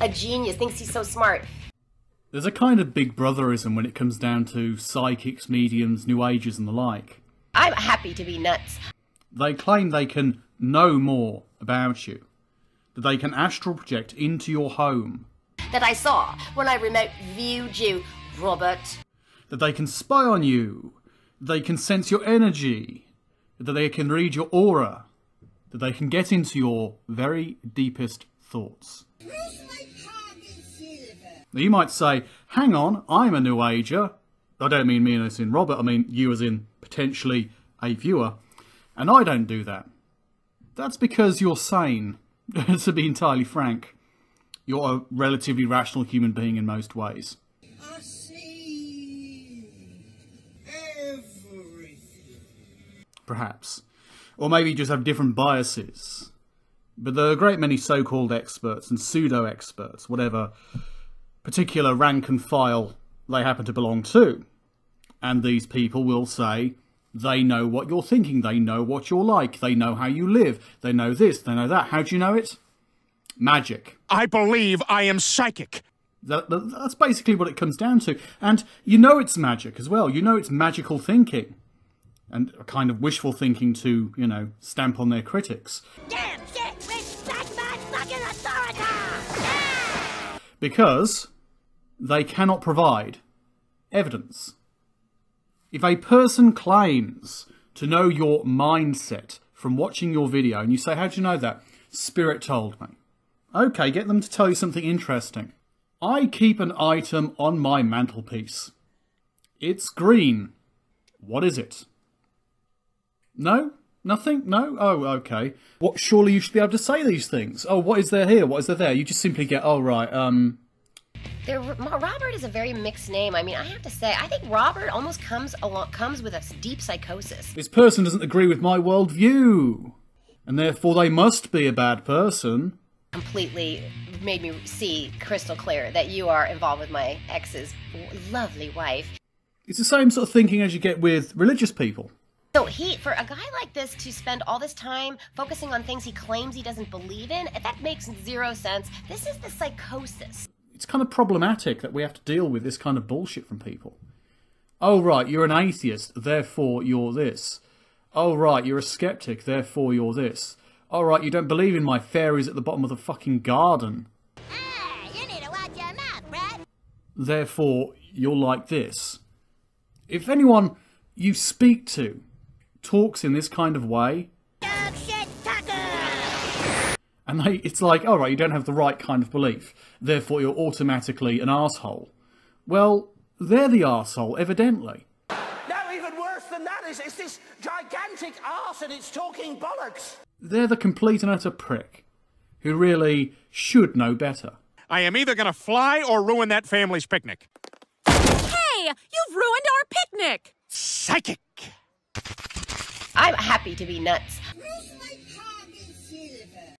a genius, thinks he's so smart. There's a kind of big brotherism when it comes down to psychics, mediums, new ages and the like. I'm happy to be nuts. They claim they can know more about you, that they can astral project into your home. That I saw when I remote viewed you, Robert. That they can spy on you, they can sense your energy, that they can read your aura, that they can get into your very deepest thoughts. Now you might say, hang on, I'm a new ager. I don't mean me as in Robert, I mean you as in potentially a viewer. And I don't do that. That's because you're sane, to be entirely frank. You're a relatively rational human being in most ways. I see everything. Perhaps. Or maybe you just have different biases. But there are a great many so-called experts and pseudo-experts, whatever particular rank and file they happen to belong to. And these people will say they know what you're thinking, they know what you're like, they know how you live, they know this, they know that. How do you know it? Magic. I believe I am psychic. That's basically what it comes down to. And you know it's magic as well. You know it's magical thinking. And a kind of wishful thinking to, you know, stamp on their critics. Damn shit, respect my fucking authority! Yeah! Because they cannot provide evidence. If a person claims to know your mindset from watching your video and you say, how do you know that? Spirit told me. Okay, get them to tell you something interesting. I keep an item on my mantelpiece. It's green. What is it? No? Nothing? No? Oh, okay. What? Surely you should be able to say these things. Oh, what is there here? What is there there? You just simply get, oh, right, Robert is a very mixed name. I mean, I have to say, I think Robert almost comes with a deep psychosis. This person doesn't agree with my worldview, and therefore they must be a bad person. Completely made me see crystal clear that you are involved with my ex's lovely wife. It's the same sort of thinking as you get with religious people. So for a guy like this to spend all this time focusing on things he claims he doesn't believe in, that makes zero sense. This is the psychosis. It's kind of problematic that we have to deal with this kind of bullshit from people. Oh, right, you're an atheist, therefore you're this. Oh, right, you're a skeptic, therefore you're this. Oh, right, you don't believe in my fairies at the bottom of the fucking garden. Ah, you need to watch your mouth, Brad. Therefore, you're like this. If anyone you speak to talks in this kind of way, dog shit talker. And it's like, all right, you don't have the right kind of belief, therefore you're automatically an arsehole. Well, they're the arsehole, evidently. No, even worse than that is it's this gigantic arse and it's talking bollocks. They're the complete and utter prick, who really should know better. I am either going to fly or ruin that family's picnic. Hey, you've ruined our picnic! Psychic! I'm happy to be nuts. Where's my card in silver?